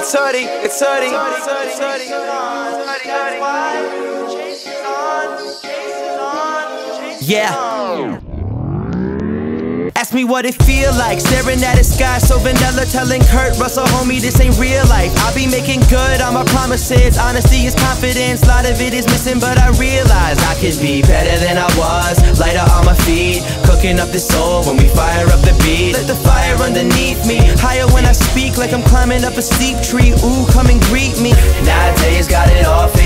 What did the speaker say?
It's Huddy, it's Huddy, it's Huddy, it's Huddy, it's Huddy. Yeah. Ask me what it feel like, staring at the sky so vanilla, telling Kurt Russell, homie, this ain't real life. I'll be making good on my promises, honesty is confidence, a lot of it is missing, but I realize I could be better than I was, lighter on my feet, cooking up the soul when we fire up the beat. Let the fire underneath me, higher when I speak, like I'm climbing up a steep tree, ooh, come and greet me. Nowadays got it all.